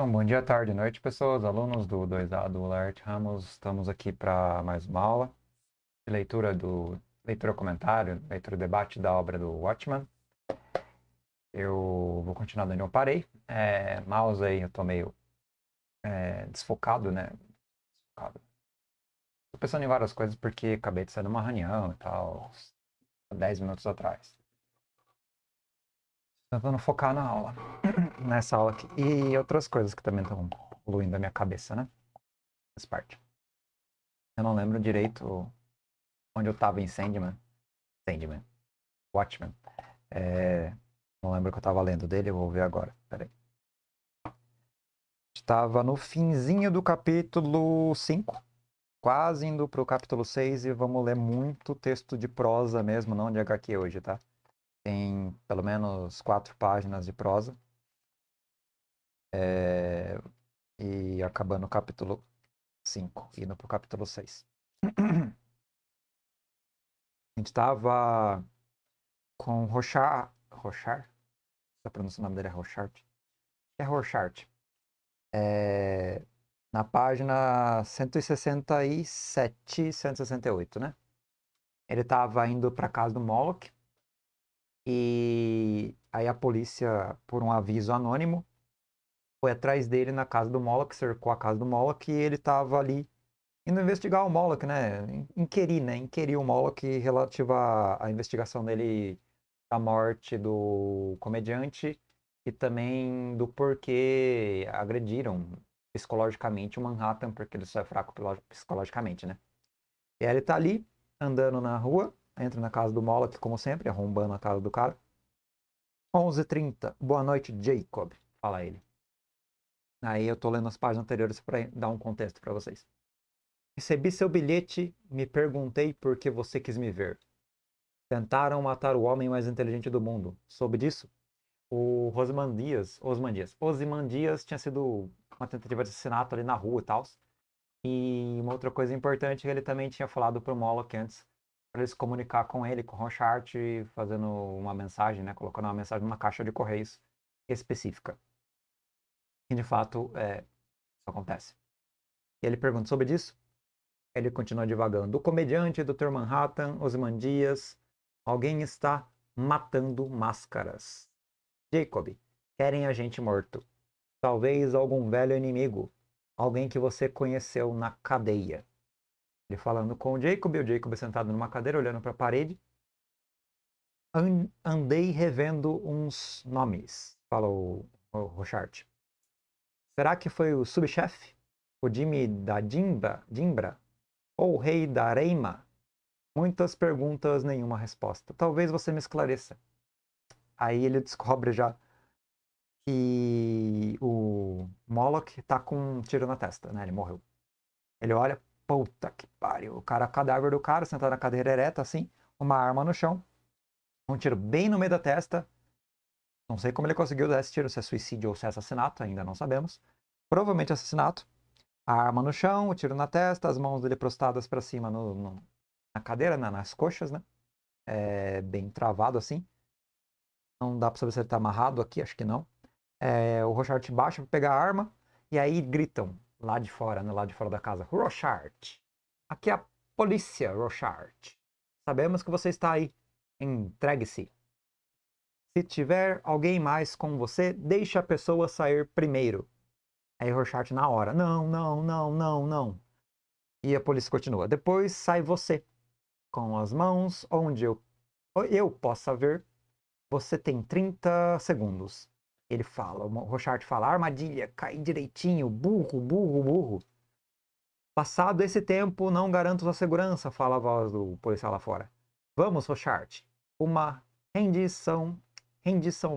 Então, bom dia, tarde, noite, pessoas, alunos do 2A do Arte Ramos. Estamos aqui para mais uma aula de leitura, comentário, debate da obra do Watchmen. Eu vou continuar de onde eu parei. Mouse aí, eu tô meio desfocado, né? Tô pensando em várias coisas porque acabei de sair de uma reunião e tal, há 10 minutos atrás. Tentando focar na aula, nessa aula aqui. E outras coisas que também estão poluindo a minha cabeça, né? Faz parte. Eu não lembro direito onde eu tava em Sandman. Watchmen. Não lembro o que eu tava lendo dele, eu vou ver agora. Peraí. Estava no finzinho do capítulo 5. Quase indo pro capítulo 6 e vamos ler muito texto de prosa mesmo, não de HQ hoje, tá? Tem pelo menos 4 páginas de prosa. E acabando o capítulo 5, indo para o capítulo 6. A gente estava com Rorschach. Rorschach? A pronúncia do nome dele é Rorschach. É Rorschach. Na página 167, 168, né? Ele estava indo para casa do Moloch. E aí a polícia, por um aviso anônimo, foi atrás dele na casa do Moloch, cercou a casa do Moloch e ele estava ali indo investigar o Moloch, né? Inquirir o Moloch relativo à investigação dele da morte do comediante e também do porquê agrediram psicologicamente o Manhattan, porque ele só é fraco psicologicamente, né? E aí ele tá ali, andando na rua. Entra na casa do Moloch, como sempre, arrombando a casa do cara. 11h30. Boa noite, Jacob. Fala ele. Aí eu tô lendo as páginas anteriores para dar um contexto para vocês. Recebi seu bilhete, me perguntei por que você quis me ver. Tentaram matar o homem mais inteligente do mundo. Soube disso? O Ozymandias tinha sido uma tentativa de assassinato ali na rua e tal. E uma outra coisa importante que ele também tinha falado pro Moloch antes. Para eles comunicar com ele, com o Rorschach, fazendo uma mensagem, né? Colocando uma mensagem numa caixa de correios específica. E de fato, isso acontece. E ele pergunta sobre isso. Ele continua divagando. O comediante, Dr. Manhattan, Ozymandias, alguém está matando máscaras. Jacob, querem a gente morto. Talvez algum velho inimigo. Alguém que você conheceu na cadeia. Ele falando com o Jacob sentado numa cadeira, olhando para a parede. Andei revendo uns nomes, fala o Rorschach. Será que foi o subchefe? O Jimmy da Dimbra? Ou o rei da Reima? Muitas perguntas, nenhuma resposta. Talvez você me esclareça. Aí ele descobre já que o Moloch está com um tiro na testa, né? Ele morreu. Ele olha... Puta que pariu, o cara, cadáver do cara, sentado na cadeira ereta, assim, uma arma no chão, um tiro bem no meio da testa. Não sei como ele conseguiu dar esse tiro, se é suicídio ou se é assassinato, ainda não sabemos. Provavelmente assassinato. A arma no chão, o tiro na testa, as mãos dele prostradas para cima na cadeira, nas coxas, né? Bem travado, assim. Não dá pra saber se ele tá amarrado aqui, acho que não. O Rorschach baixa pra pegar a arma, e aí gritam. Lá de fora, né? Lá de fora da casa. Rorschach! Aqui é a polícia, Rorschach. Sabemos que você está aí. Entregue-se. Se tiver alguém mais com você, deixe a pessoa sair primeiro. Aí Rorschach na hora. Não. E a polícia continua. Depois sai você. Com as mãos, onde eu possa ver. Você tem 30 segundos. Ele fala, o Rorschach fala, armadilha, cai direitinho, burro. Passado esse tempo, não garanto sua segurança, fala a voz do policial lá fora. Vamos, Rorschach, uma rendição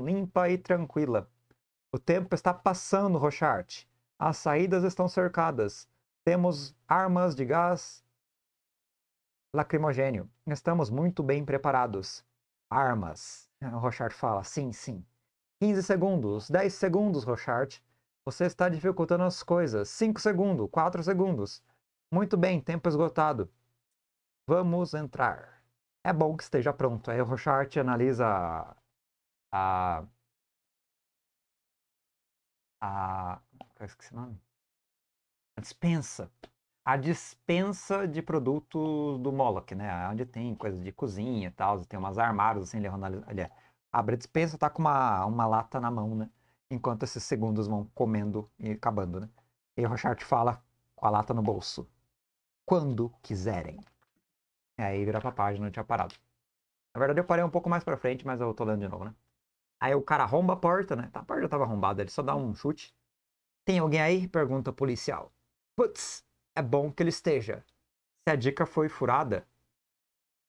limpa e tranquila. O tempo está passando, Rorschach. As saídas estão cercadas. Temos armas de gás lacrimogênio. Estamos muito bem preparados. Armas. O Rorschach fala, sim. 15 segundos, 10 segundos, Rorschach. Você está dificultando as coisas. 5 segundos, 4 segundos. Muito bem, tempo esgotado. Vamos entrar. É bom que esteja pronto. Aí o Rorschach analisa a Qual é esse nome? A dispensa. A dispensa de produtos do Moloch, né? Onde tem coisa de cozinha e tal, tem umas armários assim, ele abre a dispensa, tá com uma lata na mão, né? Enquanto esses segundos vão comendo e acabando, né? E Rorschach fala com a lata no bolso. Quando quiserem. E aí vira pra página, não tinha parado. Na verdade eu parei um pouco mais pra frente, mas eu tô lendo de novo, né? Aí o cara arromba a porta, né? A porta já tava arrombada, ele só dá um chute. Tem alguém aí? Pergunta o policial. Putz! É bom que ele esteja. Se a dica foi furada,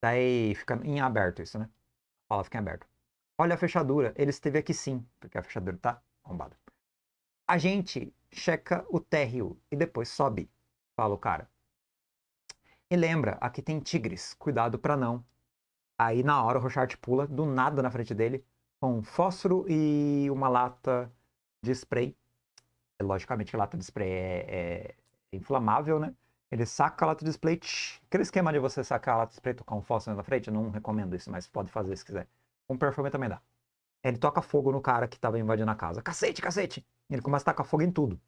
daí fica em aberto isso, né? A fala fica em aberto. Olha a fechadura, ele esteve aqui sim, porque a fechadura tá arrombada. A gente checa o térreo e depois sobe, fala o cara. E lembra, aqui tem tigres, cuidado pra não. Aí na hora o Rorschach pula do nada na frente dele, com fósforo e uma lata de spray. Logicamente a lata de spray é inflamável, né? Ele saca a lata de spray, aquele esquema de você sacar a lata de spray e tocar um fósforo na frente, eu não recomendo isso, mas pode fazer se quiser. Um perfume também dá. Ele toca fogo no cara que tava invadindo a casa. Cacete, cacete! Ele começa a tacar fogo em tudo.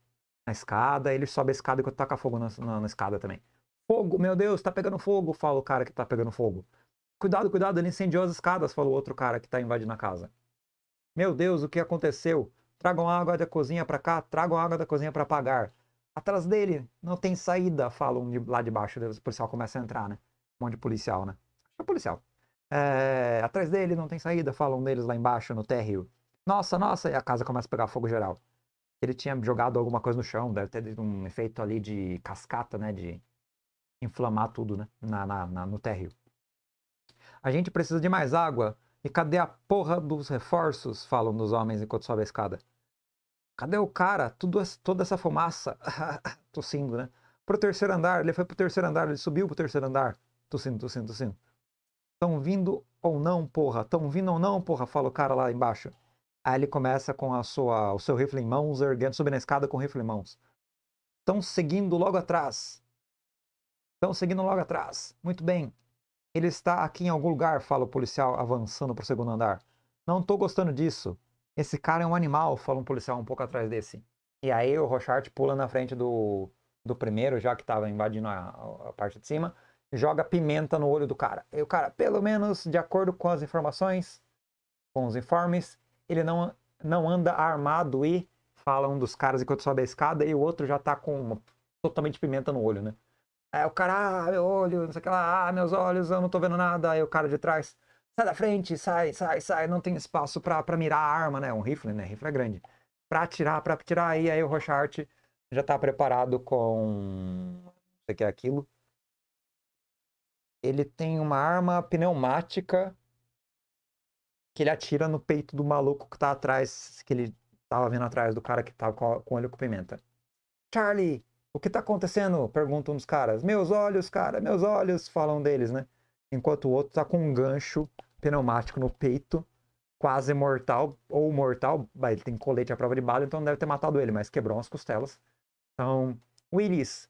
Na escada, ele sobe a escada enquanto taca fogo na escada também. Fogo, meu Deus, tá pegando fogo, fala o cara que tá pegando fogo. Cuidado, cuidado, ele incendiou as escadas, fala o outro cara que tá invadindo a casa. Meu Deus, o que aconteceu? Tragam água da cozinha pra cá, tragam água da cozinha pra apagar. Atrás dele, não tem saída, falam lá de baixo. O policial começa a entrar, né? Um monte de policial, né? É policial. É, atrás dele, não tem saída, falam deles lá embaixo, no térreo. Nossa, nossa, e a casa começa a pegar fogo geral. Ele tinha jogado alguma coisa no chão, deve ter um efeito ali de cascata, né? De inflamar tudo, né? No térreo. A gente precisa de mais água. E cadê a porra dos reforços, falam dos homens enquanto sobe a escada. Cadê o cara? Toda essa fumaça. Tossindo, né? Pro terceiro andar. Ele foi pro terceiro andar. Ele subiu pro terceiro andar. Tossindo, tossindo, tossindo. Tão vindo ou não, porra? Tão vindo ou não, porra? Fala o cara lá embaixo. Aí ele começa com o seu rifle em mãos, erguendo, subindo a escada com o rifle em mãos. Tão seguindo logo atrás. Tão seguindo logo atrás. Muito bem. Ele está aqui em algum lugar, fala o policial avançando pro segundo andar. Não tô gostando disso. Esse cara é um animal, fala um policial um pouco atrás desse. E aí o Rorschach pula na frente do primeiro, já que estava invadindo a parte de cima, e joga pimenta no olho do cara. E o cara, pelo menos, de acordo com as informações, com os informes, ele não anda armado e fala um dos caras enquanto sobe a escada, e o outro já tá com totalmente pimenta no olho, né? Aí o cara, ah, meu olho, não sei o que lá, ah, meus olhos, eu não tô vendo nada. Aí o cara de trás... Sai da frente, sai, sai, sai, não tem espaço pra mirar a arma, né? Um rifle, né? Rifle é grande. Pra atirar, e aí o Rorschach já tá preparado com... Não sei o que é aquilo. Ele tem uma arma pneumática que ele atira no peito do maluco que tá atrás, que ele tava vendo atrás do cara que tava com olho com pimenta. Charlie, o que tá acontecendo? Pergunta um dos caras. Meus olhos, cara, meus olhos, falam deles, né? Enquanto o outro tá com um gancho pneumático no peito, quase mortal, ou mortal, ele tem colete à prova de bala, então não deve ter matado ele, mas quebrou as costelas. Então, Willis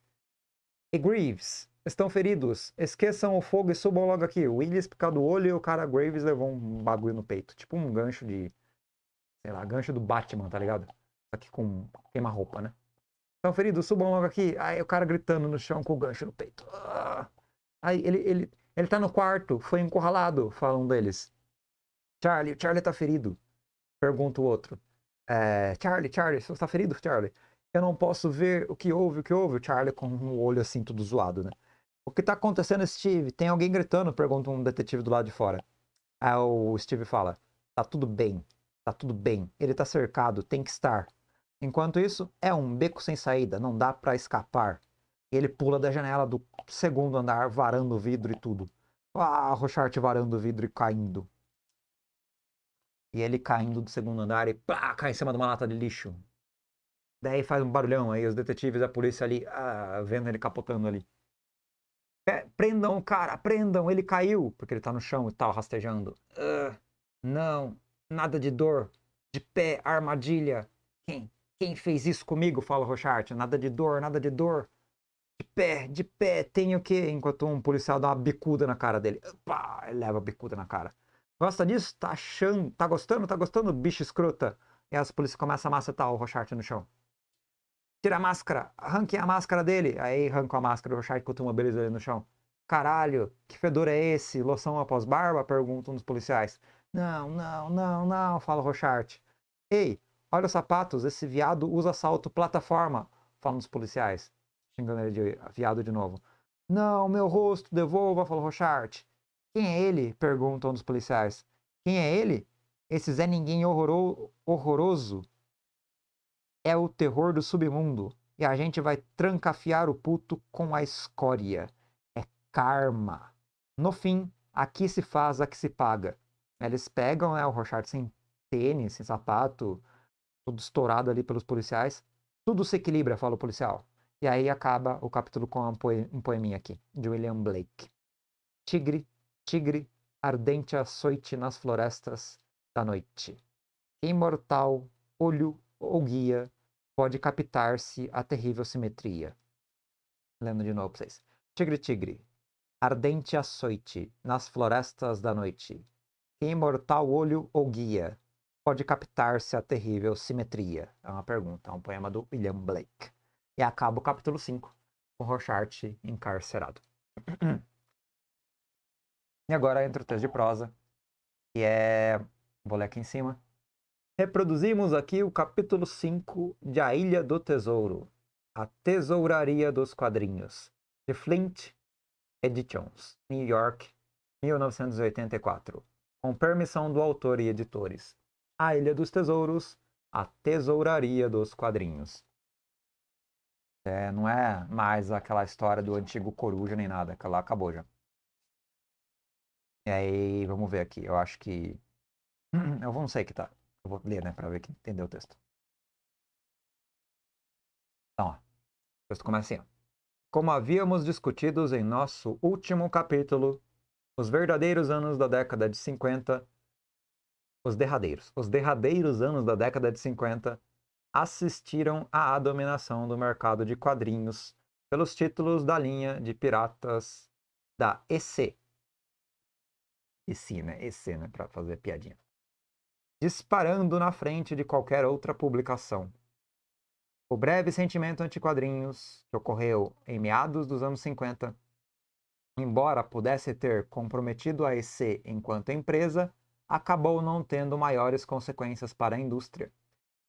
e Graves estão feridos, esqueçam o fogo e subam logo aqui. O Willis por causa do olho e o cara Graves levou um bagulho no peito, tipo um gancho de, sei lá, gancho do Batman, tá ligado? Aqui com queima-roupa, né? Estão feridos, subam logo aqui. Aí o cara gritando no chão com o gancho no peito. Aí ele tá no quarto, foi encurralado, fala um deles. Charlie tá ferido, pergunta o outro. Charlie, você tá ferido, Charlie? Eu não posso ver o que houve, Charlie com um olho assim todo zoado, né? O que tá acontecendo, Steve? Tem alguém gritando, pergunta um detetive do lado de fora. Aí o Steve fala, tá tudo bem, ele tá cercado, tem que estar. Enquanto isso, é um beco sem saída, não dá pra escapar. Ele pula da janela do segundo andar, varando o vidro e tudo. Ah, Rorschach varando o vidro e caindo. E ele caindo do segundo andar e pá, cai em cima de uma lata de lixo. Daí faz um barulhão, aí os detetives da polícia ali, vendo ele capotando ali. Prendam o cara, prendam, ele caiu, porque ele tá no chão e tal, rastejando. Não, nada de dor, de pé, armadilha. Quem fez isso comigo? Fala Rorschach, nada de dor, nada de dor. De pé, tem o quê? Enquanto um policial dá uma bicuda na cara dele. Opa, ele leva a bicuda na cara. Gosta disso? Tá achando? Tá gostando? Bicho escrota. E as polícias começam a macetar o Rorschach no chão. tira a máscara, arranquem a máscara dele. Aí arrancam a máscara, o Rorschach costuma uma beleza ali no chão. Caralho, que fedor é esse? Loção após barba? Pergunta um dos policiais. Não, não, não, não, fala o Rorschach. Ei, olha os sapatos, esse viado usa salto plataforma, falam os policiais, xingando ele de viado de novo. Não, meu rosto, devolva, fala o Rorschach. Quem é ele? Pergunta um dos policiais. Quem é ele? Esse Zé Ninguém horroroso é o terror do submundo e a gente vai trancafiar o puto com a escória. É karma. No fim, aqui se faz, aqui se paga. Eles pegam, né, o Rorschach sem tênis, sem sapato, tudo estourado ali pelos policiais. Tudo se equilibra, fala o policial. E aí acaba o capítulo com um poeminha aqui, de William Blake. Tigre, tigre, ardente açoite nas florestas da noite. Imortal, olho ou guia, pode captar-se a terrível simetria. Lendo de novo pra vocês. Tigre, tigre, ardente açoite nas florestas da noite. Imortal, olho ou guia, pode captar-se a terrível simetria. É uma pergunta, é um poema do William Blake. E acaba o capítulo 5, com Rorschach encarcerado. E agora entra o texto de prosa, que é... vou ler aqui em cima. Reproduzimos aqui o capítulo 5 de A Ilha do Tesouro, a Tesouraria dos Quadrinhos, de Flint Editions, New York, 1984. Com permissão do autor e editores. A Ilha dos Tesouros, a Tesouraria dos Quadrinhos. É, não é mais aquela história do antigo coruja nem nada, que lá acabou já. E aí, vamos ver aqui, eu acho que... eu não sei que tá. Eu vou ler, né, pra ver que entendeu o texto. Então, ó, o texto começa assim, ó. Como havíamos discutido em nosso último capítulo, os verdadeiros anos da década de 50... Os derradeiros anos da década de 50... assistiram à dominação do mercado de quadrinhos pelos títulos da linha de piratas da EC. EC, né? Pra fazer piadinha. Disparando na frente de qualquer outra publicação. O breve sentimento anti-quadrinhos, que ocorreu em meados dos anos 50, embora pudesse ter comprometido a EC enquanto empresa, acabou não tendo maiores consequências para a indústria.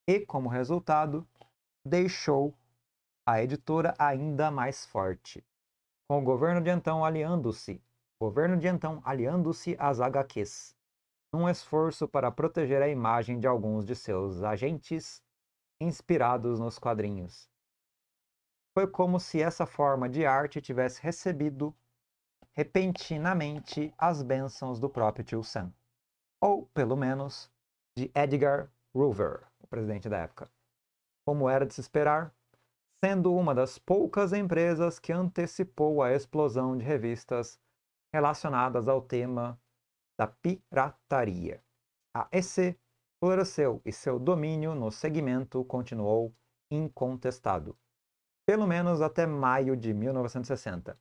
E, como resultado, deixou a editora ainda mais forte, com o governo de então aliando-se às HQs, num esforço para proteger a imagem de alguns de seus agentes inspirados nos quadrinhos. Foi como se essa forma de arte tivesse recebido, repentinamente, as bênçãos do próprio Tio Sam, ou, pelo menos, de Edgar Hoover, presidente da época. Como era de se esperar, sendo uma das poucas empresas que antecipou a explosão de revistas relacionadas ao tema da pirataria. A EC floresceu e seu domínio no segmento continuou incontestado, pelo menos até maio de 1960.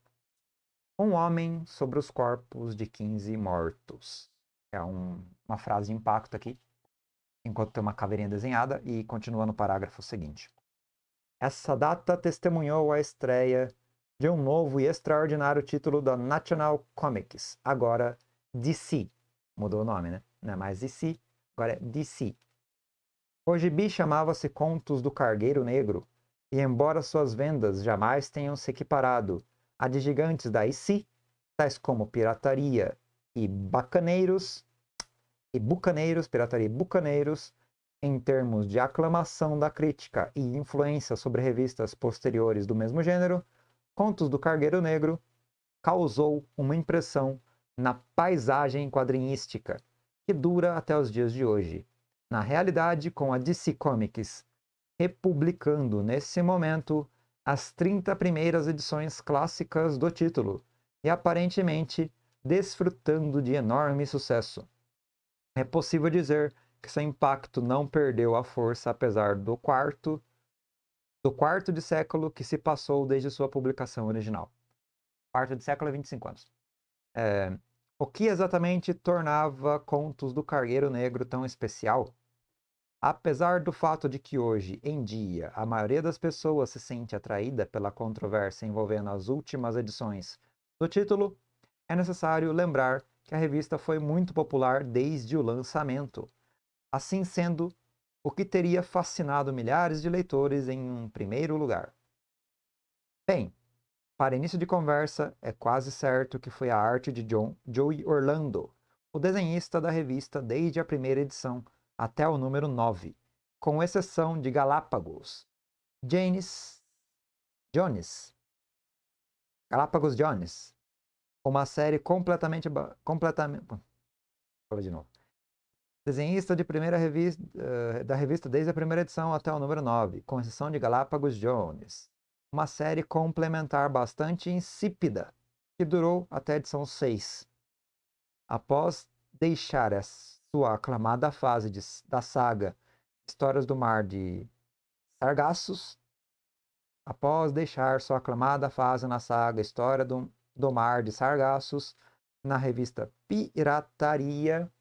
Um homem sobre os corpos de 15 mortos. É uma frase de impacto aqui, enquanto tem uma caveirinha desenhada, e continua no parágrafo seguinte. Essa data testemunhou a estreia de um novo e extraordinário título da National Comics, agora DC. Mudou o nome, né? Não é mais DC, agora é DC. O gibi chamava-se Contos do Cargueiro Negro, e embora suas vendas jamais tenham se equiparado a de gigantes da EC, tais como Pirataria e Bacaneiros, Pirataria e Bucaneiros, em termos de aclamação da crítica e influência sobre revistas posteriores do mesmo gênero, Contos do Cargueiro Negro causou uma impressão na paisagem quadrinística, que dura até os dias de hoje. Na realidade, com a DC Comics republicando, nesse momento, as 30 primeiras edições clássicas do título, e aparentemente desfrutando de enorme sucesso. É possível dizer que seu impacto não perdeu a força apesar do quarto de século que se passou desde sua publicação original. Quarto de século é 25 anos. O que exatamente tornava Contos do Cargueiro Negro tão especial? Apesar do fato de que hoje, em dia, a maioria das pessoas se sente atraída pela controvérsia envolvendo as últimas edições do título, é necessário lembrar que a revista foi muito popular desde o lançamento. Assim sendo, o que teria fascinado milhares de leitores em um primeiro lugar? Bem, para início de conversa, é quase certo que foi a arte de John Joey Orlando, o desenhista da revista desde a primeira edição, até o número 9, com exceção de Galápagos Jones. Galápagos Jones, uma série Desenhista de primeira revista, da revista desde a primeira edição até o número 9, com exceção de Galápagos Jones. Uma série complementar bastante insípida, que durou até a edição 6. Após deixar sua aclamada fase da saga Histórias do Mar de Sargassos, na revista Pirataria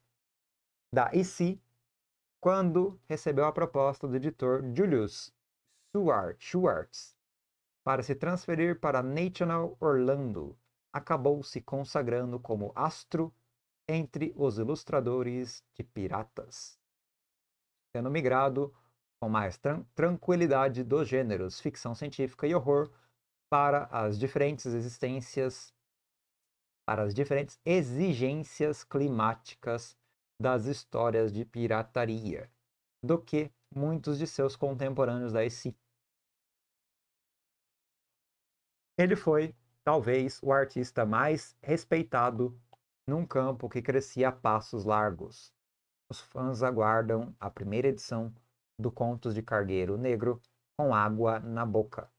da EC, quando recebeu a proposta do editor Julius Schwartz para se transferir para National Orlando, acabou se consagrando como astro entre os ilustradores de piratas, tendo migrado com mais tranquilidade dos gêneros ficção científica e horror para as diferentes exigências climáticas das histórias de pirataria, do que muitos de seus contemporâneos da EC. Ele foi, talvez, o artista mais respeitado num campo que crescia a passos largos. Os fãs aguardam a primeira edição do Contos de Cargueiro Negro com água na boca.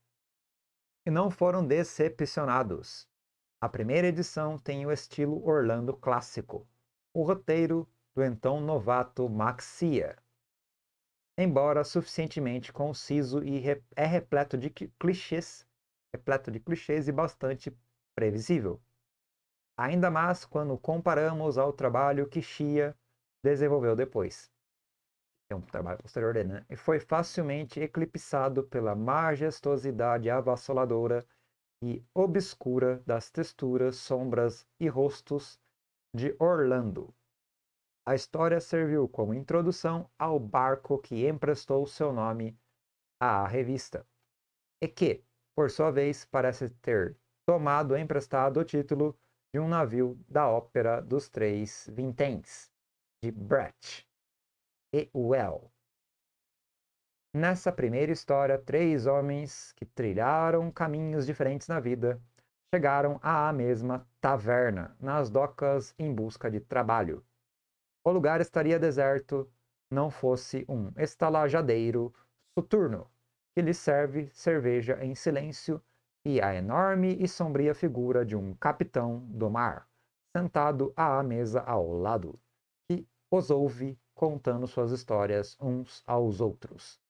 E não foram decepcionados. A primeira edição tem o estilo Orlando clássico, o roteiro do então novato Max Shea. Embora suficientemente conciso e repleto de clichês e bastante previsível. Ainda mais quando comparamos ao trabalho que Shea desenvolveu depois. É um trabalho posterior dele, né? E foi facilmente eclipsado pela majestosidade avassaladora e obscura das texturas, sombras e rostos de Orlando. A história serviu como introdução ao barco que emprestou seu nome à revista, e que, por sua vez, parece ter tomado emprestado o título de um navio da ópera dos Três Vinténs, de Brecht e Well. Nessa primeira história, três homens que trilharam caminhos diferentes na vida chegaram à mesma taverna, nas docas, em busca de trabalho. O lugar estaria deserto, não fosse um estalajadeiro soturno, que lhes serve cerveja em silêncio, e a enorme e sombria figura de um capitão do mar, sentado à mesa ao lado, que os ouve contando suas histórias uns aos outros.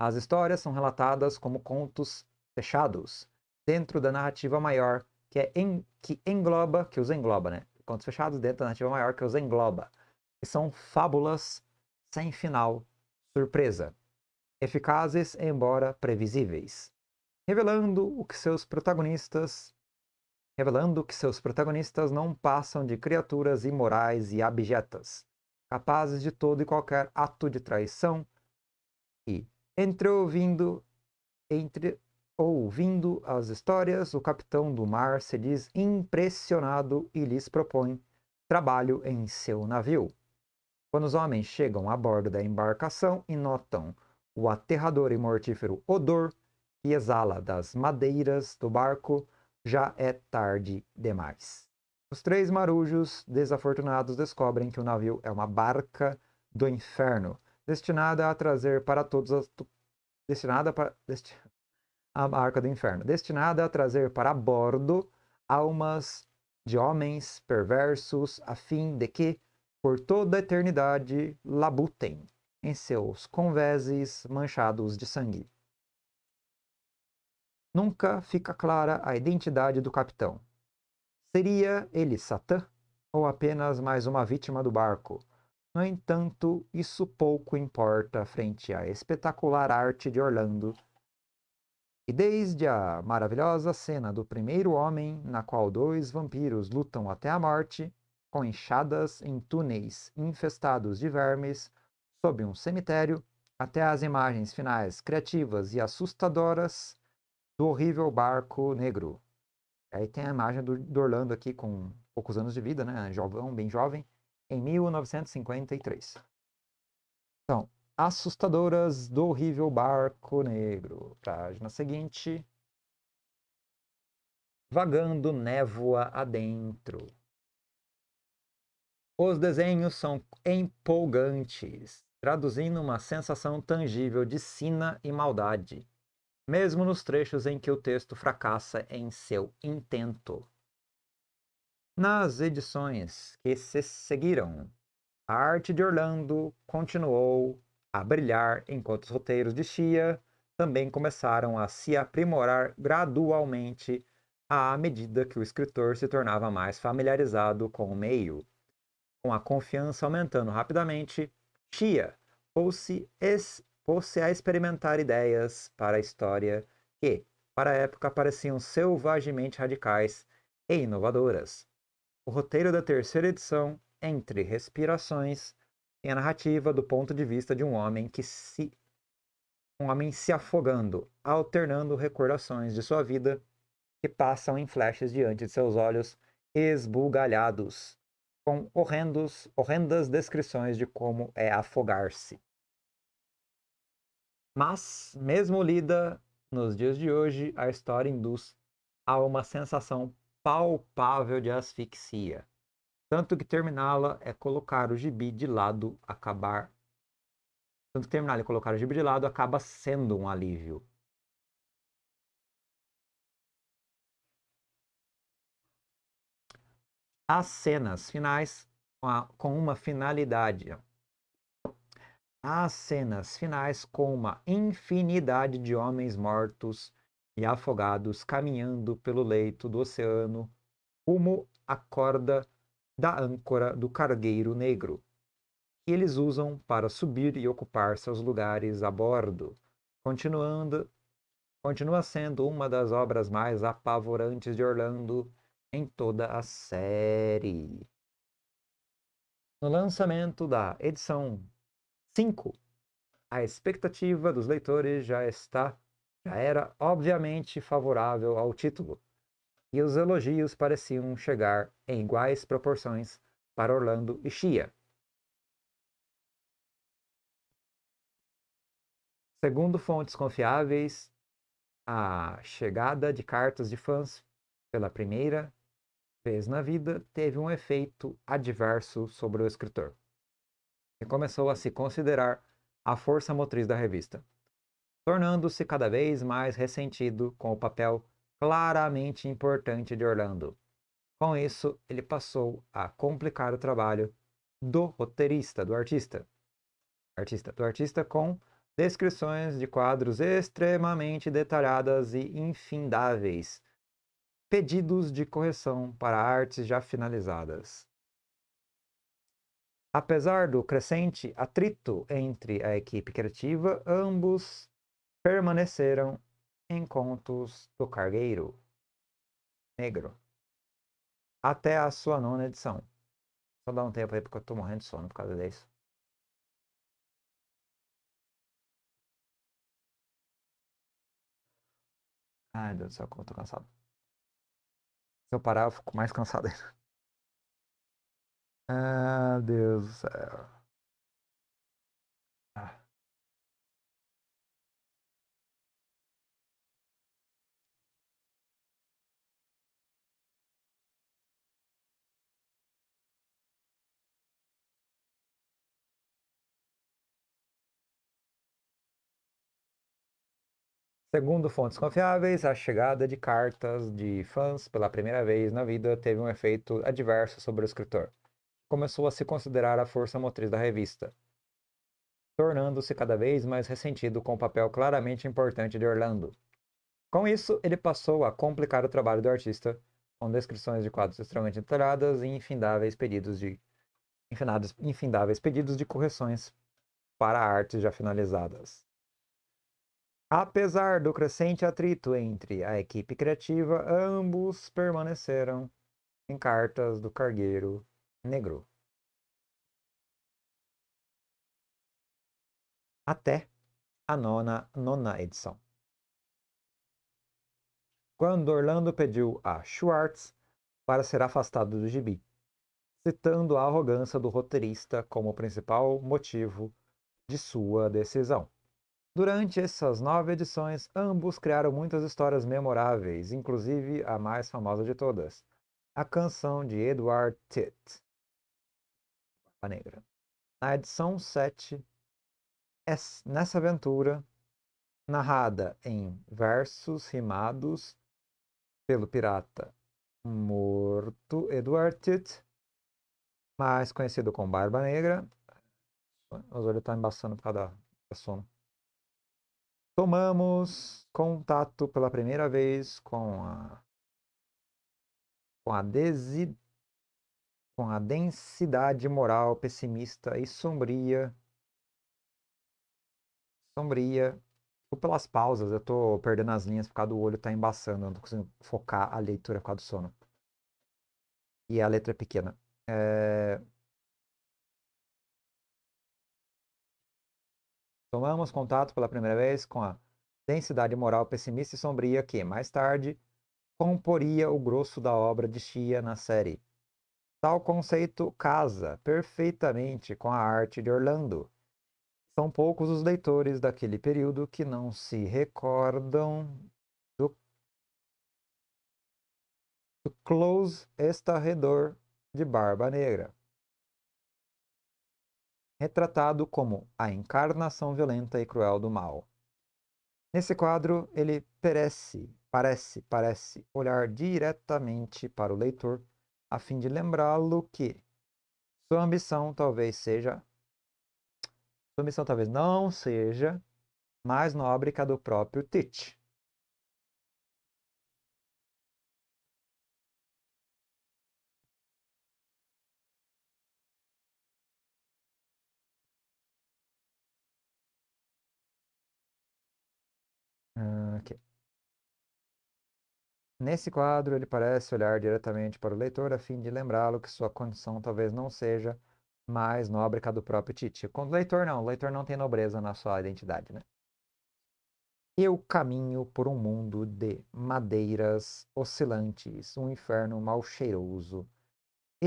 As histórias são relatadas como contos fechados, dentro da narrativa maior que os engloba, que são fábulas sem final, surpresa, eficazes embora previsíveis, revelando que seus protagonistas não passam de criaturas imorais e abjetas, capazes de todo e qualquer ato de traição, e, ouvindo as histórias, o capitão do mar se diz impressionado e lhes propõe trabalho em seu navio. Quando os homens chegam a bordo da embarcação e notam o aterrador e mortífero odor que exala das madeiras do barco, já é tarde demais. Os três marujos desafortunados descobrem que o navio é uma barca do inferno, destinada a trazer para bordo almas de homens perversos, a fim de que, por toda a eternidade, labutem em seus convés manchados de sangue. Nunca fica clara a identidade do capitão. Seria ele Satã ou apenas mais uma vítima do barco? No entanto, isso pouco importa frente à espetacular arte de Orlando. E desde a maravilhosa cena do primeiro homem, na qual dois vampiros lutam até a morte, com enxadas em túneis infestados de vermes, sob um cemitério, até as imagens finais criativas e assustadoras do horrível barco negro. Aí tem a imagem do Orlando aqui com poucos anos de vida, né? Jovão, bem jovem, em 1953. Então, Assustadoras do Horrível Barco Negro. Página seguinte. Vagando névoa adentro. Os desenhos são empolgantes, traduzindo uma sensação tangível de sina e maldade, mesmo nos trechos em que o texto fracassa em seu intento. Nas edições que se seguiram, a arte de Orlando continuou a brilhar, enquanto os roteiros de Shea também começaram a se aprimorar gradualmente à medida que o escritor se tornava mais familiarizado com o meio. Com a confiança aumentando rapidamente, Shea pôs-se a experimentar ideias para a história que, para a época, pareciam selvagemente radicais e inovadoras. O roteiro da terceira edição, Entre Respirações, e a narrativa do ponto de vista de um homem se afogando, alternando recordações de sua vida que passam em flashes diante de seus olhos esbugalhados, com horrendas descrições de como é afogar-se. Mas, mesmo lida nos dias de hoje, a história induz a uma sensação palpável de asfixia. Tanto que terminá-la e colocar o gibi de lado acaba sendo um alívio. As cenas finais com uma infinidade de homens mortos e afogados caminhando pelo leito do oceano rumo à corda da âncora do cargueiro negro, que eles usam para subir e ocupar seus lugares a bordo. Continua sendo uma das obras mais apavorantes de Orlando em toda a série. No lançamento da edição 5, a expectativa dos leitores já era obviamente favorável ao título, e os elogios pareciam chegar em iguais proporções para Orlando e Shea. Segundo fontes confiáveis, a chegada de cartas de fãs pela primeira vez na vida teve um efeito adverso sobre o escritor, que começou a se considerar a força motriz da revista, tornando-se cada vez mais ressentido com o papel claramente importante de Orlando. Com isso, ele passou a complicar o trabalho do roteirista, do artista, com descrições de quadros extremamente detalhadas e infindáveis, pedidos de correção para artes já finalizadas. Apesar do crescente atrito entre a equipe criativa, ambos permaneceram em Contos do Cargueiro Negro até a sua 9ª edição. Só dá um tempo aí porque eu tô morrendo de sono por causa disso. Ai, Deus do céu, como eu tô cansado. Se eu parar, eu fico mais cansado ainda. Ah, Deus do céu. Segundo fontes confiáveis, a chegada de cartas de fãs pela primeira vez na vida teve um efeito adverso sobre o escritor. Começou a se considerar a força motriz da revista, tornando-se cada vez mais ressentido com o papel claramente importante de Orlando. Com isso, ele passou a complicar o trabalho do artista, com descrições de quadros extremamente detalhadas e infindáveis pedidos de infindáveis pedidos de correções para artes já finalizadas. Apesar do crescente atrito entre a equipe criativa, ambos permaneceram em Cartas do Cargueiro Negro. Até a nona edição. Quando Orlando pediu a Schwartz para ser afastado do gibi, citando a arrogância do roteirista como o principal motivo de sua decisão. Durante essas 9 edições, ambos criaram muitas histórias memoráveis, inclusive a mais famosa de todas, a canção de Edward Titt, Barba Negra. Na edição 7, nessa aventura, narrada em versos rimados pelo pirata morto Edward Titt, mais conhecido como Barba Negra, os olhos estão embaçando por causa da sono. Tomamos contato pela primeira vez com a densidade moral pessimista e sombria. Pelas pausas, eu tô perdendo as linhas por causa do olho tá embaçando, eu não tô conseguindo focar a leitura por causa do sono. E a letra é pequena. Tomamos contato pela primeira vez com a densidade moral pessimista e sombria que, mais tarde, comporia o grosso da obra de Shea na série. Tal conceito casa perfeitamente com a arte de Orlando. São poucos os leitores daquele período que não se recordam do close estarredor de Barba Negra, retratado como a encarnação violenta e cruel do mal. Nesse quadro, ele parece olhar diretamente para o leitor, a fim de lembrá-lo que sua missão talvez não seja mais nobre que a do próprio Titt. Nesse quadro, ele parece olhar diretamente para o leitor a fim de lembrá-lo que sua condição talvez não seja mais nobre que a do próprio Titt. Quando o leitor não tem nobreza na sua identidade, né? Eu caminho por um mundo de madeiras oscilantes, um inferno mal cheiroso e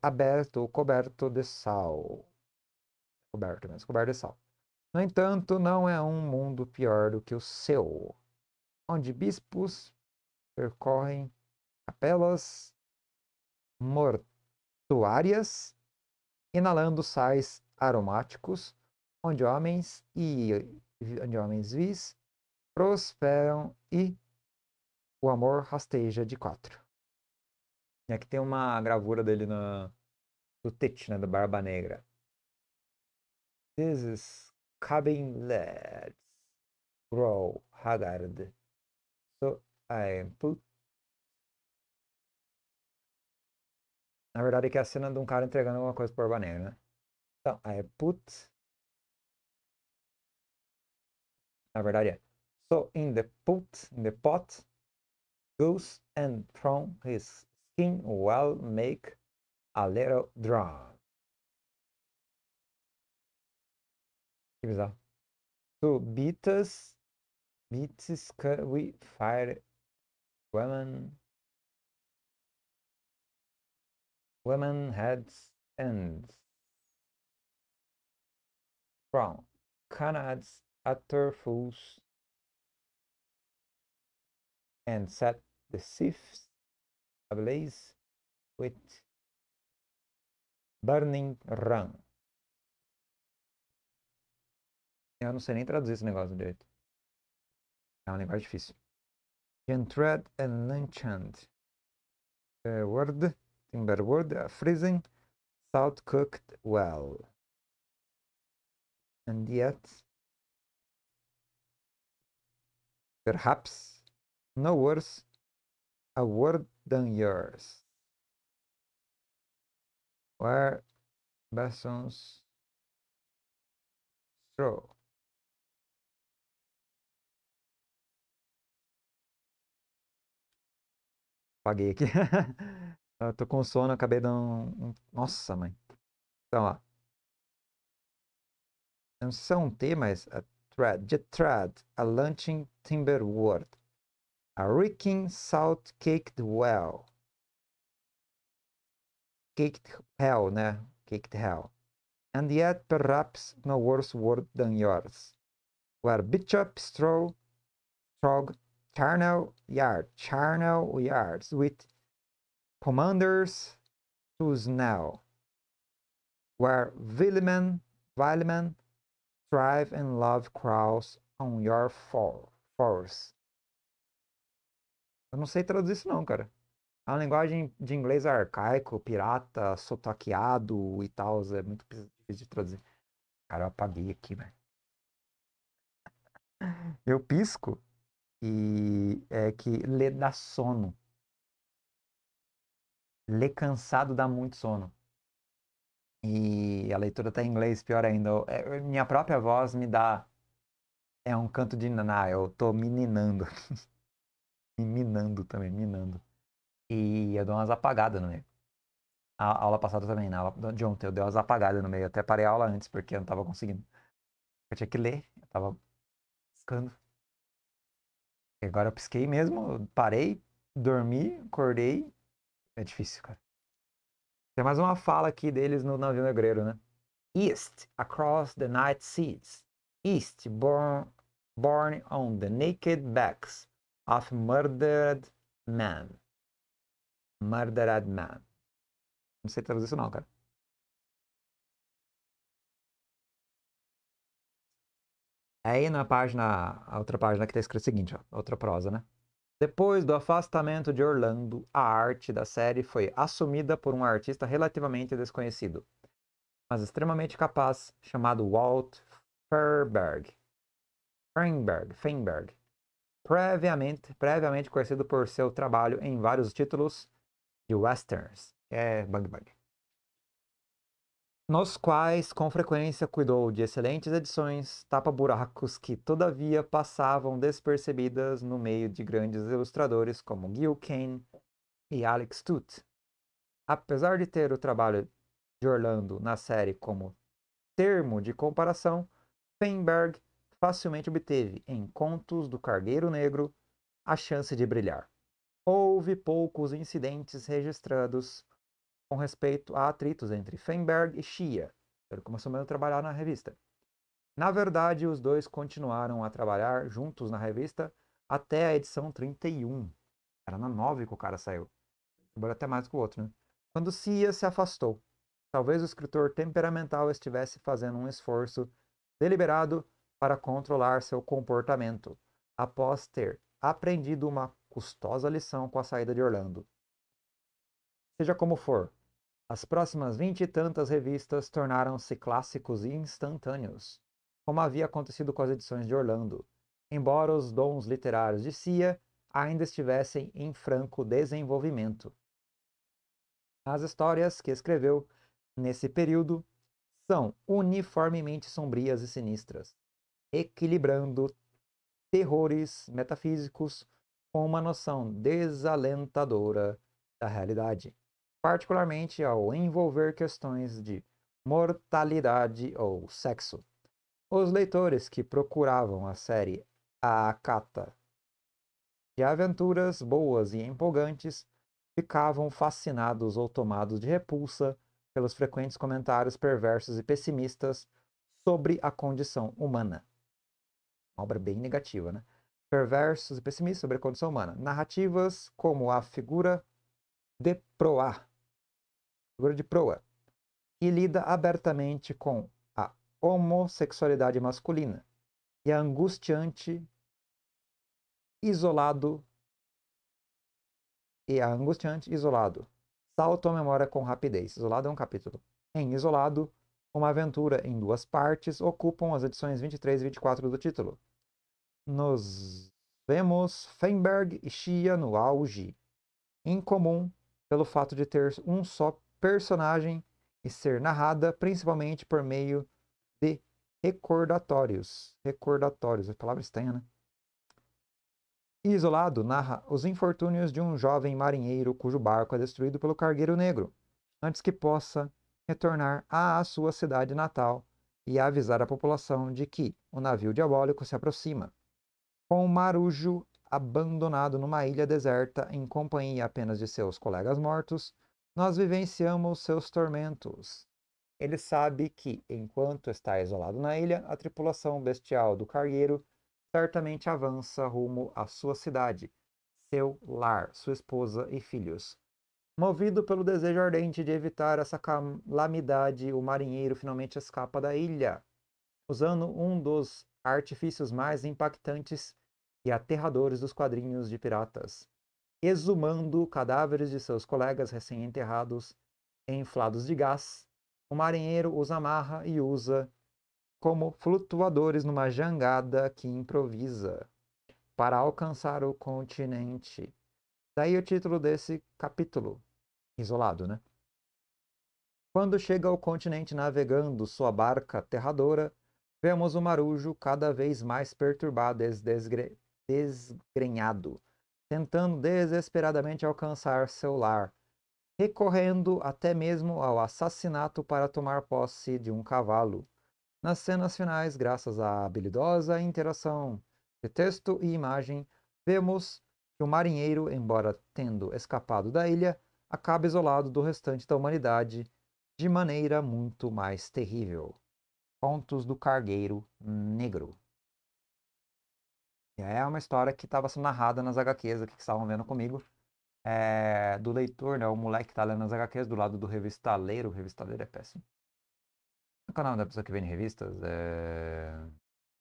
aberto, coberto de sal. Coberto de sal. No entanto, não é um mundo pior do que o seu, onde bispos percorrem capelas mortuárias, inalando sais aromáticos, onde homens vis prosperam e o amor rasteja de 4. E aqui tem uma gravura dele do Titt, né, da Barba Negra. This is cabin lads grow haggard, so I put. Na verdade, aqui é a cena de um cara entregando alguma coisa pro Barba Negra, né? Então, I put... Na verdade é... So, in the pot, goes and from his skin well make a little drum. Que bizarro. To beat us, we fire women... Women heads and from Canada's utter fools and set the sifts ablaze with burning run. Eu não sei nem traduzir esse negócio direito. É um negócio difícil. Gentred and Lunchand. Word. Timberwood, freezing, salt cooked well. And yet, perhaps, no worse a word than yours. Where Bessons. Stroll. Apaguei aqui. Eu tô com sono, acabei dando um... Nossa, mãe. Então, ó. São temas a Trad, Jetrad, a Lunching Timberward, a Reeking Salt Caked Well. Caked Hell, né? Caked Hell. And yet perhaps no worse word than yours. Where Bishop Strog charnel yards with commanders to snow. Where Vileman strive and love crowds on your force. Eu não sei traduzir isso não, cara. É uma linguagem de inglês arcaico, pirata, sotaqueado e tal. É muito difícil de traduzir. Cara, eu apaguei aqui, velho. Eu pisco e é que lê dá sono. Lê cansado dá muito sono. E a leitura tá em inglês, pior ainda. Minha própria voz me dá... É um canto de naná, eu tô me ninando. Me minando também, minando. E eu dou umas apagadas no meio. A aula passada também, na aula de ontem, eu dei umas apagadas no meio. Eu até parei a aula antes, porque eu não tava conseguindo. Eu tinha que ler, eu tava piscando. E agora eu pisquei mesmo, eu parei, dormi, acordei. É difícil, cara. Tem mais uma fala aqui deles no navio negreiro, né? East, across the night seas. East, born on the naked backs of murdered men. Murdered man. Não sei traduzir isso não, cara. Aí na página, a outra página que tá escrito o seguinte, ó, outra prosa, né? Depois do afastamento de Orlando, a arte da série foi assumida por um artista relativamente desconhecido, mas extremamente capaz, chamado Walt Feinberg, previamente conhecido por seu trabalho em vários títulos de westerns, nos quais com frequência cuidou de excelentes edições, tapa-buracos que todavia passavam despercebidas no meio de grandes ilustradores como Gil Kane e Alex Toth. Apesar de ter o trabalho de Orlando na série como termo de comparação, Feinberg facilmente obteve em Contos do Cargueiro Negro a chance de brilhar. Houve poucos incidentes registrados com respeito a atritos entre Feinberg e Shea, ele começou mesmo a trabalhar na revista. Na verdade, os dois continuaram a trabalhar juntos na revista até a edição 31. Era na 9 que o cara saiu. Trabalhou até mais que o outro, né? Quando Shea se afastou, talvez o escritor temperamental estivesse fazendo um esforço deliberado para controlar seu comportamento, após ter aprendido uma custosa lição com a saída de Orlando. Seja como for, as próximas 20 e tantas revistas tornaram-se clássicos instantâneos, como havia acontecido com as edições de Orlando, embora os dons literários de Shea ainda estivessem em franco desenvolvimento. As histórias que escreveu nesse período são uniformemente sombrias e sinistras, equilibrando terrores metafísicos com uma noção desalentadora da realidade, particularmente ao envolver questões de mortalidade ou sexo. Os leitores que procuravam a série à cata de aventuras boas e empolgantes ficavam fascinados ou tomados de repulsa pelos frequentes comentários perversos e pessimistas sobre a condição humana. Uma obra bem negativa, né? Perversos e pessimistas sobre a condição humana. Narrativas como a figura de proa, que lida abertamente com a homossexualidade masculina e a angustiante isolado. Salto à memória com rapidez. Isolado é um capítulo. Em Isolado, uma aventura em 2 partes, ocupam as edições 23 e 24 do título. Nos vemos Feinberg e Shea no auge. Incomum pelo fato de ter um só personagem e ser narrada principalmente por meio de recordatórios. Recordatórios, a palavra estranha, né? Isolado, narra os infortúnios de um jovem marinheiro cujo barco é destruído pelo Cargueiro Negro, antes que possa retornar à sua cidade natal e avisar a população de que o navio diabólico se aproxima. Com o marujo abandonado numa ilha deserta em companhia apenas de seus colegas mortos, nós vivenciamos seus tormentos. Ele sabe que, enquanto está isolado na ilha, a tripulação bestial do cargueiro certamente avança rumo à sua cidade, seu lar, sua esposa e filhos. Movido pelo desejo ardente de evitar essa calamidade, o marinheiro finalmente escapa da ilha, usando um dos artifícios mais impactantes e aterradores dos quadrinhos de piratas, exumando cadáveres de seus colegas recém-enterrados e inflados de gás. O marinheiro os amarra e usa como flutuadores numa jangada que improvisa para alcançar o continente. Daí o título desse capítulo, isolado, né? Quando chega ao continente navegando sua barca aterradora, vemos o marujo cada vez mais perturbado e desgrenhado, tentando desesperadamente alcançar seu lar, recorrendo até mesmo ao assassinato para tomar posse de um cavalo. Nas cenas finais, graças à habilidosa interação de texto e imagem, vemos que o marinheiro, embora tendo escapado da ilha, acaba isolado do restante da humanidade de maneira muito mais terrível. Contos do Cargueiro Negro. É uma história que estava sendo narrada nas HQs aqui que estavam vendo comigo, do leitor, né, o moleque que está lendo nas HQs, do lado do revistaleiro. O revistaleiro é péssimo. O canal da pessoa que vende revistas é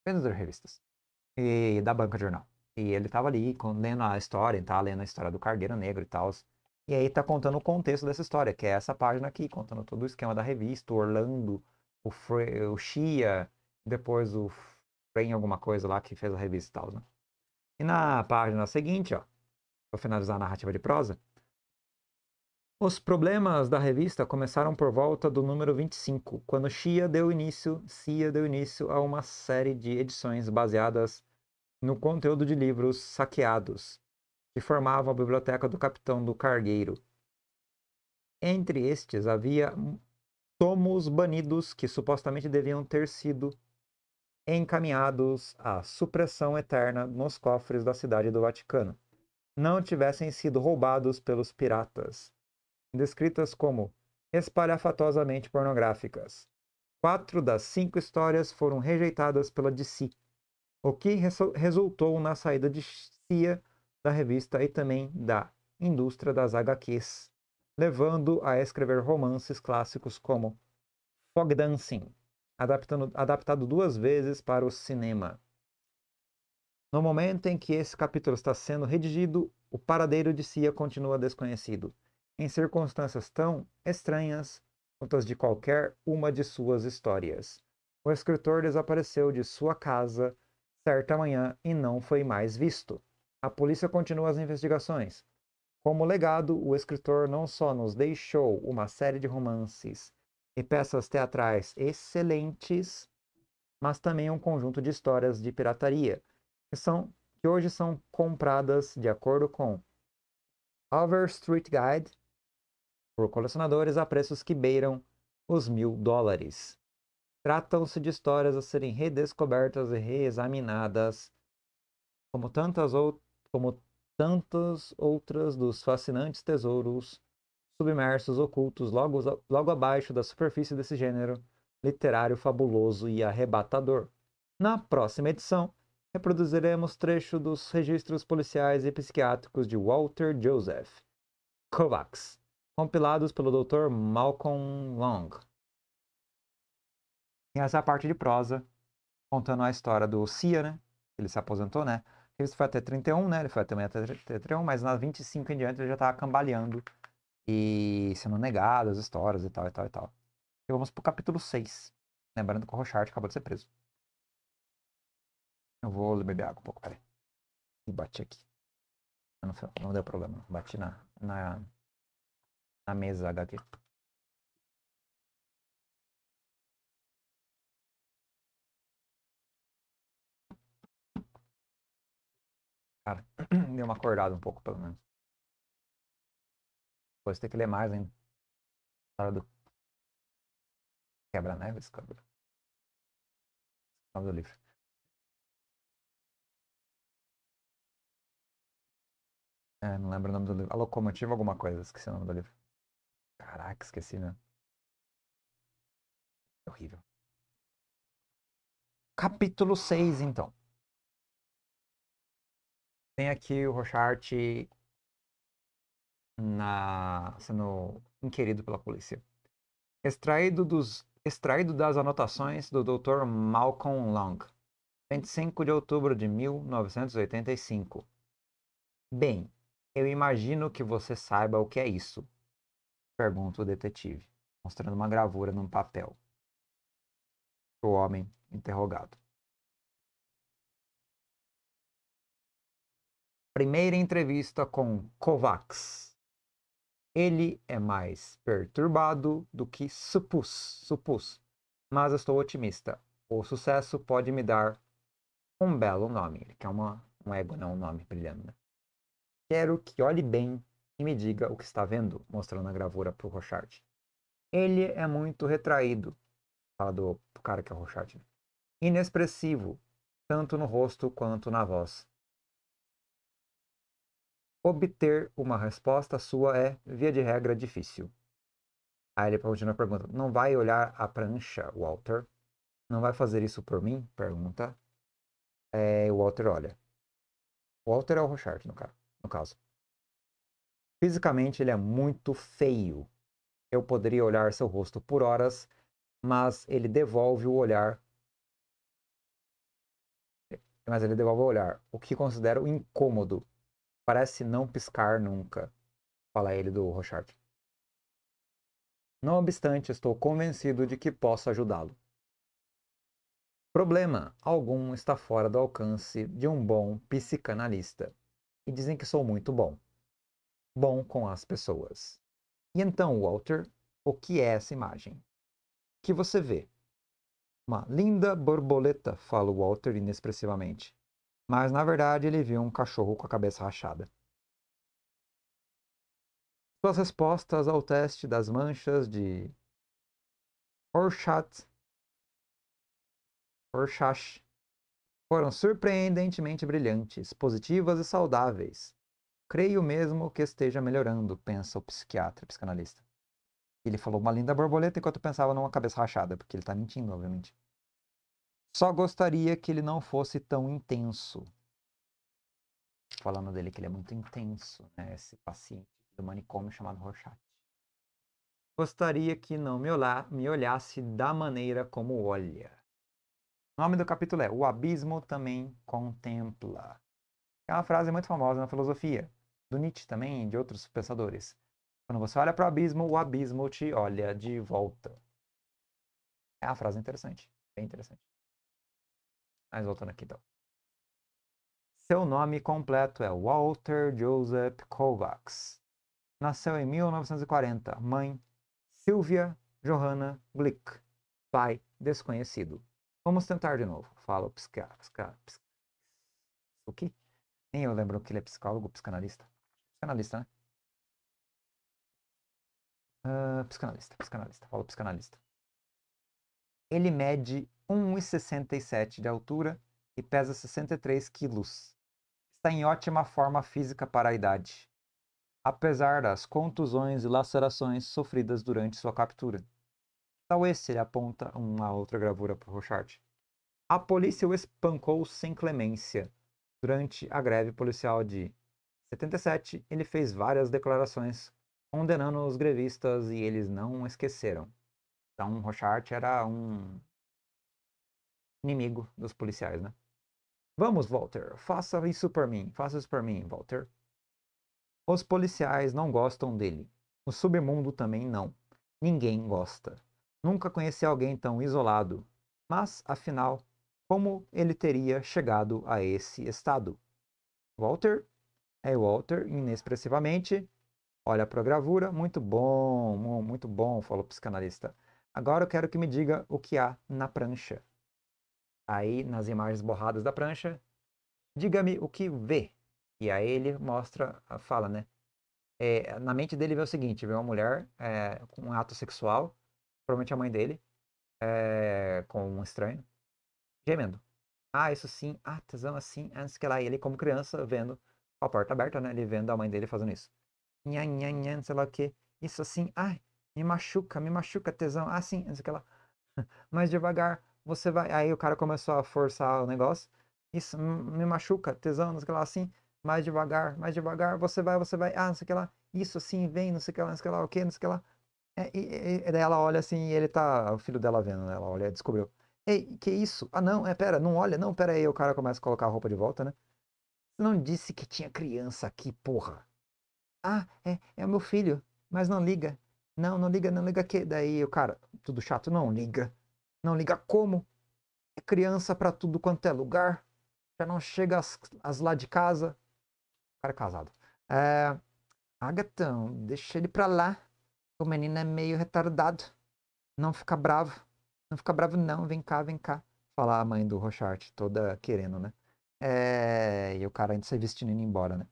vendedor de revistas e da banca de jornal, e ele estava ali lendo a história, tá lendo a história do Cargueiro Negro e tal, e aí tá contando o contexto dessa história, que é essa página aqui, contando todo o esquema da revista, Orlando, o Shea, depois o Fren alguma coisa lá que fez a revista e tal, né? E na página seguinte, ó, vou finalizar a narrativa de prosa. Os problemas da revista começaram por volta do número 25, quando Shea deu início a uma série de edições baseadas no conteúdo de livros saqueados, que formavam a biblioteca do capitão do cargueiro. Entre estes havia tomos banidos que supostamente deviam ter sido encaminhados à supressão eterna nos cofres da cidade do Vaticano, não tivessem sido roubados pelos piratas. Descritas como espalhafatosamente pornográficas. 4 das 5 histórias foram rejeitadas pela DC, o que resultou na saída de Shea da revista e também da indústria das HQs, levando a escrever romances clássicos como Fog Dancing, adaptado 2 vezes para o cinema. No momento em que esse capítulo está sendo redigido, o paradeiro de Shea continua desconhecido, em circunstâncias tão estranhas quanto as de qualquer uma de suas histórias. O escritor desapareceu de sua casa certa manhã e não foi mais visto. A polícia continua as investigações. Como legado, o escritor não só nos deixou uma série de romances e peças teatrais excelentes, mas também um conjunto de histórias de pirataria, que hoje são compradas de acordo com Over Street Guide, por colecionadores a preços que beiram os $1000. Tratam-se de histórias a serem redescobertas e reexaminadas, como tantas outras dos fascinantes tesouros submersos ocultos logo abaixo da superfície desse gênero literário fabuloso e arrebatador. Na próxima edição, reproduziremos trecho dos registros policiais e psiquiátricos de Walter Joseph Kovacs, compilados pelo Dr. Malcolm Long. E essa é a parte de prosa, contando a história do Shea, né? Ele se aposentou, né? Ele foi até 31, né? Ele foi também até 31, mas na 25 em diante ele já estava cambaleando e sendo negado as histórias e tal, e tal, e tal. E vamos pro capítulo 6. Lembrando que o Rorschach acabou de ser preso. Eu vou beber água um pouco, peraí. E bati aqui. Não deu problema, bati na mesa HQ. Cara, deu uma acordada um pouco, pelo menos. Depois tem que ler mais ainda. Na hora do quebra-neves, quebra. O nome do livro. É, não lembro o nome do livro. A Locomotiva alguma coisa, esqueci o nome do livro. Caraca, esqueci mesmo. Horrível. Capítulo 6, então. Tem aqui o Rorschach sendo inquirido pela polícia. Extraído das anotações do Dr. Malcolm Long. 25 de outubro de 1985. Bem, eu imagino que você saiba o que é isso, pergunta o detetive, mostrando uma gravura num papel. O homem interrogado. Primeira entrevista com Kovacs. Ele é mais perturbado do que supus, mas eu estou otimista. O sucesso pode me dar um belo nome. Ele quer um ego, não um nome brilhante, né? Quero que olhe bem e me diga o que está vendo, mostrando a gravura para o Rorschach. Ele é muito retraído, fala do cara que é o Rorschach, né? Inexpressivo, tanto no rosto quanto na voz. Obter uma resposta sua é, via de regra, difícil. Aí ele continua a pergunta. Não vai olhar a prancha, Walter? Não vai fazer isso por mim? Pergunta. O Walter olha. Walter é o Rorschach, no caso. Fisicamente, ele é muito feio. Eu poderia olhar seu rosto por horas, mas ele devolve o olhar, o que considero incômodo. Parece não piscar nunca, fala ele do Rorschach. Não obstante, estou convencido de que posso ajudá-lo. Problema algum está fora do alcance de um bom psicanalista. E dizem que sou muito bom. Bom com as pessoas. E então, Walter, o que é essa imagem? Que você vê? Uma linda borboleta, fala o Walter inexpressivamente. Mas, na verdade, ele viu um cachorro com a cabeça rachada. Suas respostas ao teste das manchas de Rorschach foram surpreendentemente brilhantes, positivas e saudáveis. Creio mesmo que esteja melhorando, pensa o psicanalista. Ele falou uma linda borboleta enquanto pensava numa cabeça rachada, porque ele está mentindo, obviamente. Só gostaria que ele não fosse tão intenso. Falando dele que ele é muito intenso, né? Esse paciente do manicômio chamado Rorschach. Gostaria que não me olhasse da maneira como olha. O nome do capítulo é O Abismo Também Contempla. É uma frase muito famosa na filosofia, do Nietzsche também e de outros pensadores. Quando você olha para o abismo te olha de volta. É uma frase interessante, bem interessante. Mas voltando aqui então. Seu nome completo é Walter Joseph Kovacs. Nasceu em 1940. Mãe, Silvia Johanna Blick. Pai, desconhecido. Vamos tentar de novo. Fala o o que? Nem eu lembro que ele é psicólogo, psicanalista. Psicanalista, né? Psicanalista. Fala o psicanalista. Ele mede 1,67 de altura e pesa 63 quilos. Está em ótima forma física para a idade, apesar das contusões e lacerações sofridas durante sua captura. Talvez ele aponta uma outra gravura para Rorschach. A polícia o espancou sem clemência. Durante a greve policial de 77, ele fez várias declarações condenando os grevistas e eles não esqueceram. Então, Rorschach era um inimigo dos policiais, né? Vamos, Walter, faça isso por mim, Walter. Os policiais não gostam dele. O submundo também não. Ninguém gosta. Nunca conheci alguém tão isolado. Mas, afinal, como ele teria chegado a esse estado? Walter? Walter, inexpressivamente, olha para a gravura. Muito bom, falou o psicanalista. Agora eu quero que me diga o que há na prancha. Aí, nas imagens borradas da prancha, diga-me o que vê, E aí ele mostra, fala, né? Na mente dele vê o seguinte, vê uma mulher com um ato sexual, provavelmente a mãe dele, com um estranho, gemendo. Ah, isso sim, ah, tesão assim, antes que lá. E ele, como criança, vendo a porta aberta, né? Ele vendo a mãe dele fazendo isso. Nha, nha, nha, não sei lá o que. Isso assim, ai, me machuca, tesão, ah, sim, não sei o que lá. Mas devagar, você vai... Aí o cara começou a forçar o negócio. Isso, me machuca, tesão, não sei o que lá, assim... mais devagar, você vai, ah, não sei o que lá, isso assim, vem, não sei o que lá, o que, não sei o que lá. Daí ela olha assim, e ele tá, o filho dela vendo, né? Ela olha, descobriu. Ei, que isso? Ah, não, pera, não olha, não, pera aí, o cara começa a colocar a roupa de volta, né? Você não disse que tinha criança aqui, porra. Ah, é o meu filho, mas não liga. Não, não liga, não liga que. Daí o cara, tudo chato, não liga. Não liga como? É criança pra tudo quanto é lugar. Já não chega as lá de casa. Cara casado. Agatão, deixa ele pra lá. O menino é meio retardado. Não fica bravo. Não fica bravo não. Vem cá, vem cá. Falar a mãe do Rorschach, toda querendo, né? E o cara ainda se vestindo indo embora, né?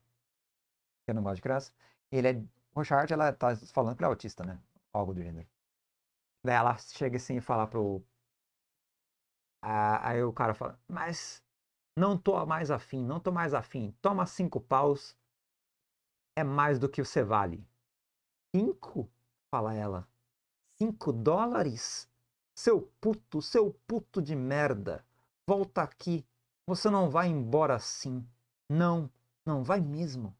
Eu não gosto de criança. Rorschach, ela tá falando que ele é autista, né? Algo do gênero. Daí ela chega assim e fala pro... aí o cara fala, mas... Não tô mais afim, não tô mais afim. Toma 5 paus. É mais do que você vale. 5? Fala ela. 5 dólares? Seu puto de merda. Volta aqui. Você não vai embora assim. Não, não vai mesmo.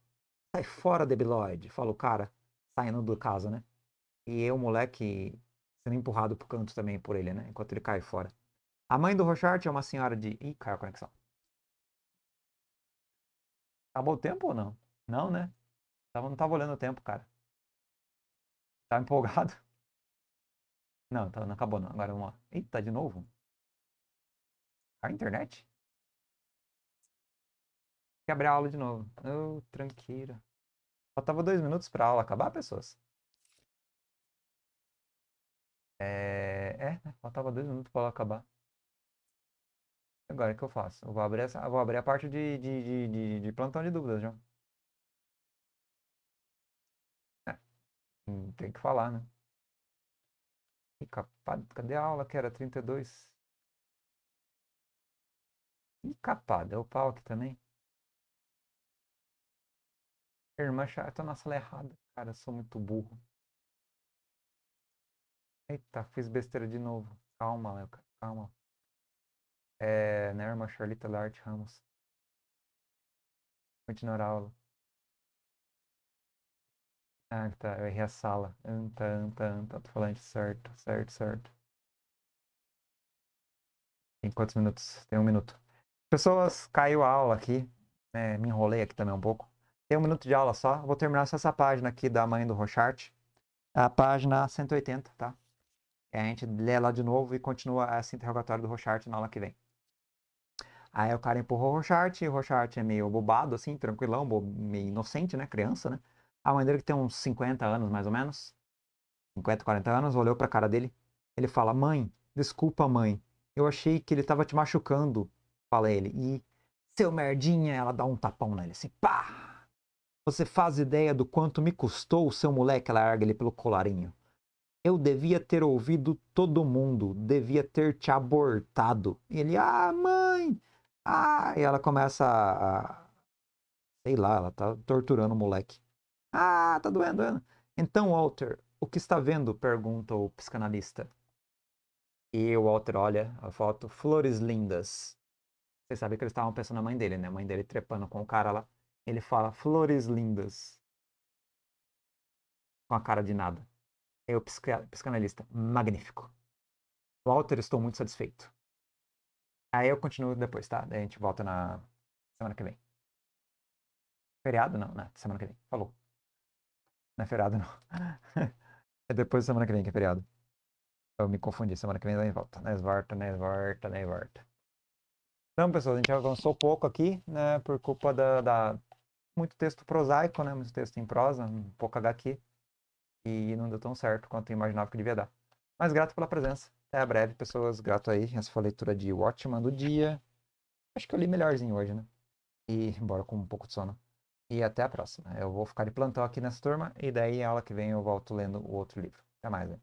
Sai fora, debilóide, fala o cara, saindo do casa, né? E o moleque sendo empurrado pro canto também por ele, né? Enquanto ele cai fora. A mãe do Rorschach é uma senhora de... Ih, caiu a conexão. Acabou o tempo ou não? Não, né? Não tava olhando o tempo, cara. Tava empolgado. Não, não acabou não. Agora vamos lá. Eita, de novo? A internet? Tem que abrir a aula de novo. Oh, tranqueira. Faltava 2 minutos pra aula acabar, pessoas? Faltava 2 minutos pra aula acabar. Agora o que eu faço? Eu vou abrir, vou abrir a parte de plantão de dúvidas, já. Tem que falar, né? E, capado, cadê a aula que era 32? Ih, capado, é o pau aqui também. Irmã chata, tô na sala errada, cara, eu sou muito burro. Eita, fiz besteira de novo. Calma, Léo, calma. Né, irmã Charlita Lart Ramos. Continuar a aula. Ah, tá, eu errei a sala. Tô falando certo. Tem quantos minutos? Tem 1 minuto. Pessoas, caiu a aula aqui. Me enrolei aqui também um pouco. Tem 1 minuto de aula só. Vou terminar só essa página aqui da mãe do Rorschach. A página 180, tá? E a gente lê lá de novo e continua esse interrogatório do Rorschach na aula que vem. Aí o cara empurrou o Rorschach é meio bobado, assim, tranquilão, meio inocente, né? Criança, né? A mãe dele, que tem uns 50 anos, mais ou menos. 50, 40 anos, olhou pra cara dele. Ele fala, mãe, desculpa, mãe. Eu achei que ele tava te machucando, fala ele. E, seu merdinha, ela dá um tapão nele, assim, pá! Você faz ideia do quanto me custou o seu moleque, ela ergue ele pelo colarinho. Eu devia ter ouvido todo mundo, devia ter te abortado. E ele, ah, mãe! Ah, e ela começa a... Sei lá, ela tá torturando o moleque. Ah, tá doendo. Então, Walter, o que está vendo? Pergunta o psicanalista. E o Walter olha a foto, flores lindas. Vocês sabem que eles estavam pensando na mãe dele, né? A mãe dele trepando com o cara lá. Ele fala, flores lindas. Com a cara de nada. Aí o psicanalista, magnífico. Walter, estou muito satisfeito. Aí eu continuo depois, tá? Daí a gente volta na semana que vem. Feriado? Não, na semana que vem. Falou. Não é feriado, não. É depois da semana que vem que é feriado. Eu me confundi. Semana que vem daí volta. Volta. Então, pessoal, a gente avançou pouco aqui, né? Por culpa da... Muito texto prosaico, né? Muito texto em prosa, um pouco HQ. E não deu tão certo quanto eu imaginava que devia dar. Mas grato pela presença. Até breve, pessoas. Grato aí. Essa foi a leitura de Watchmen do dia. Acho que eu li melhorzinho hoje, né? E embora com um pouco de sono. E até a próxima. Eu vou ficar de plantão aqui nessa turma e daí aula que vem eu volto lendo o outro livro. Até mais, hein?